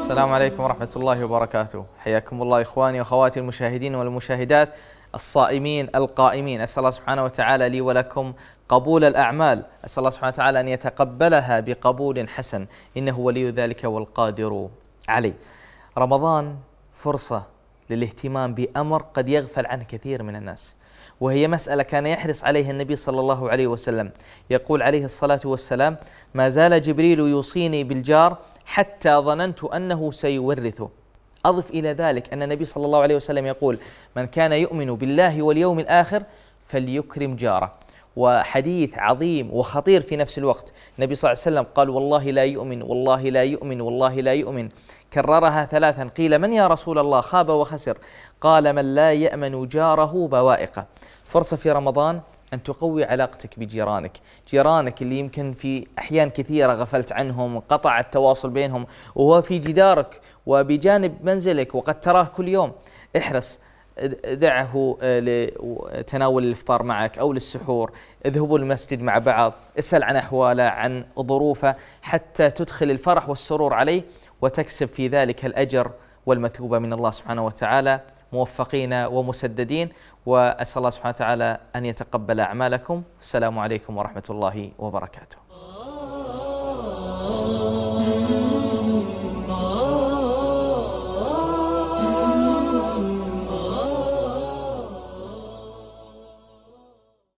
السلام عليكم ورحمة الله وبركاته، حياكم الله إخواني وأخواتي المشاهدين والمشاهدات، الصائمين القائمين. أسأل الله سبحانه وتعالى لي ولكم قبول الأعمال، أسأل الله سبحانه وتعالى أن يتقبلها بقبول حسن، إنه ولي ذلك والقادر عليه. رمضان فرصة للاهتمام بأمر قد يغفل عنه كثير من الناس، وهي مسألة كان يحرص عليها النبي صلى الله عليه وسلم، يقول عليه الصلاة والسلام: ما زال جبريل يوصيني بالجار حتى ظننت أنه سيورثه. أضف إلى ذلك أن النبي صلى الله عليه وسلم يقول: من كان يؤمن بالله واليوم الآخر فليكرم جاره. وحديث عظيم وخطير في نفس الوقت، النبي صلى الله عليه وسلم قال: والله لا يؤمن، والله لا يؤمن، والله لا يؤمن، كررها ثلاثا. قيل: من يا رسول الله؟ خاب وخسر. قال: من لا يأمن جاره بوائقه. فرصة في رمضان أن تقوي علاقتك بجيرانك، جيرانك اللي يمكن في أحيان كثيرة غفلت عنهم، قطع التواصل بينهم، وهو في جدارك وبجانب منزلك وقد تراه كل يوم. احرص، دعه لتناول الإفطار معك أو للسحور، اذهبوا المسجد مع بعض، اسأل عن أحواله، عن ظروفه، حتى تدخل الفرح والسرور عليه وتكسب في ذلك الأجر والمثوبة من الله سبحانه وتعالى، موفقين ومسددين. وأسأل الله سبحانه وتعالى أن يتقبل أعمالكم. السلام عليكم ورحمة الله وبركاته.